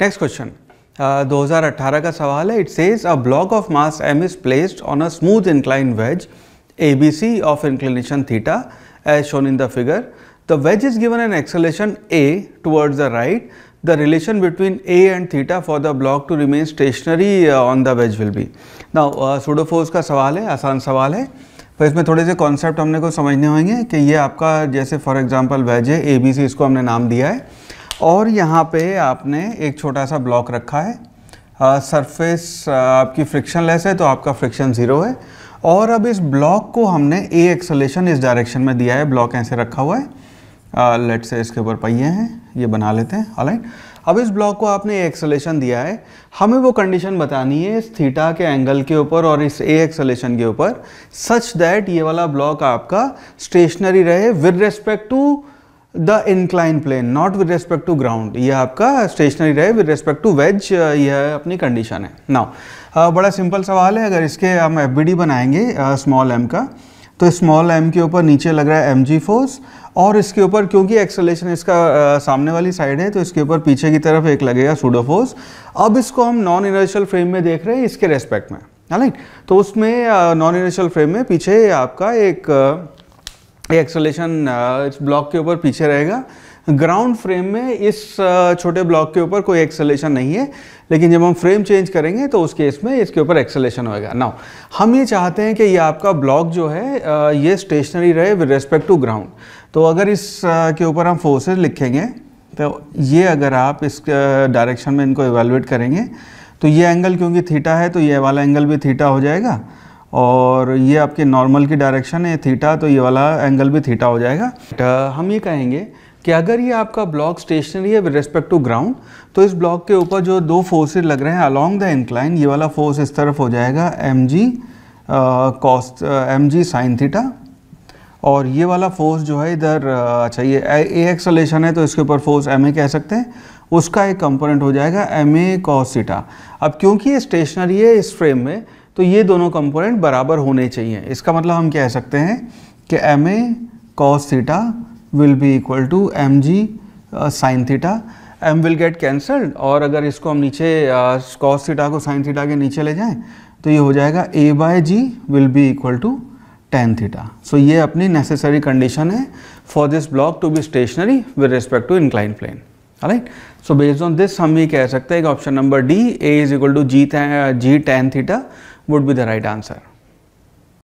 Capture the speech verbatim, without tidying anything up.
Next question, uh, twenty eighteen का सवाल है. It says a block of mass m is placed on a smooth inclined wedge A B C of inclination theta as shown in the figure. The wedge is given an acceleration a towards the right. The relation between a and theta for the block to remain stationary uh, on the wedge will be. Now uh, pseudo force का सवाल है, आसान सवाल है. तो इसमें थोड़े से कॉन्सेप्ट हमने को समझने होंगे कि ये आपका जैसे फॉर एग्जांपल वेज है ए बी सी, इसको हमने नाम दिया है और यहाँ पे आपने एक छोटा सा ब्लॉक रखा है. सरफेस uh, uh, आपकी फ्रिक्शनलेस है तो आपका फ्रिक्शन ज़ीरो है और अब इस ब्लॉक को हमने ए एक्सेलेरेशन इस डायरेक्शन में दिया है. ब्लॉक ऐसे रखा हुआ है, लेट uh, से इसके ऊपर पहिए हैं, ये बना लेते हैं. ऑलराइट, अब इस ब्लॉक को आपने ए एक्सेलेरेशन दिया है. हमें वो कंडीशन बतानी है इस थीटा के एंगल के ऊपर और इस ए एक्सेलेरेशन के ऊपर सच दैट ये वाला ब्लॉक आपका स्टेशनरी रहे with respect to the incline plane, not with respect to ground. ये आपका स्टेशनरी रहे विद रिस्पेक्ट टू वेज, यह अपनी कंडीशन है. नाउ बड़ा सिंपल सवाल है. अगर इसके हम एफ बी डी बनाएंगे स्मॉल एम का, तो स्मॉल एम के ऊपर नीचे लग रहा है एम जी फोर्स और इसके ऊपर क्योंकि एक्सेलेरेशन इसका आ, सामने वाली साइड है तो इसके ऊपर पीछे की तरफ एक लगेगा सूडो फोर्स. अब इसको हम नॉन इनर्शियल फ्रेम में देख रहे हैं इसके रेस्पेक्ट में, राइट. तो उसमें नॉन इनर्शियल फ्रेम में पीछे आपका एक एक्सेलेरेशन इस ब्लॉक के ऊपर पीछे रहेगा. ग्राउंड फ्रेम में इस छोटे ब्लॉक के ऊपर कोई एक्सेलेरेशन नहीं है, लेकिन जब हम फ्रेम चेंज करेंगे तो उस केस में इसके ऊपर एक्सेलेरेशन होएगा. नाउ हम ये चाहते हैं कि ये आपका ब्लॉक जो है ये स्टेशनरी रहे विद रिस्पेक्ट टू ग्राउंड. तो अगर इस के ऊपर हम फोर्सेस लिखेंगे तो ये अगर आप इस डायरेक्शन में इनको इवेलुएट करेंगे तो ये एंगल क्योंकि थीटा है तो ये वाला एंगल भी थीटा हो जाएगा और ये आपके नॉर्मल की डायरेक्शन है थीटा तो ये वाला एंगल भी थीटा हो जाएगा. तो हम ये कहेंगे कि अगर ये आपका ब्लॉक स्टेशनरी है विद रिस्पेक्ट टू ग्राउंड तो इस ब्लॉक के ऊपर जो दो फोर्सेस लग रहे हैं अलोंग द इंक्लाइन, ये वाला फोर्स इस तरफ हो जाएगा m g cos m g sine theta और ये वाला फोर्स जो है इधर अच्छा ये ए एक्सेलेरेशन है तो इसके ऊपर फोर्स एम ए कह सकते हैं, उसका एक कंपोनेंट हो जाएगा एम ए कॉस थीटा. अब क्योंकि ये स्टेशनरी है इस फ्रेम में तो ये दोनों कंपोनेंट बराबर होने चाहिए. इसका मतलब हम कह सकते हैं कि m a cos theta will be equal to mg uh, sin theta. m will get cancelled और अगर इसको हम नीचे uh, cos theta को sin theta के नीचे ले जाएं तो ये हो जाएगा a by g will be equal to tan theta. So so, ये अपनी नेसेसरी कंडीशन है for this block to be stationary with respect to incline plane. Right, so based on this हम ये कह सकते हैं कि option number D a is equal to g g tan theta would be the right answer.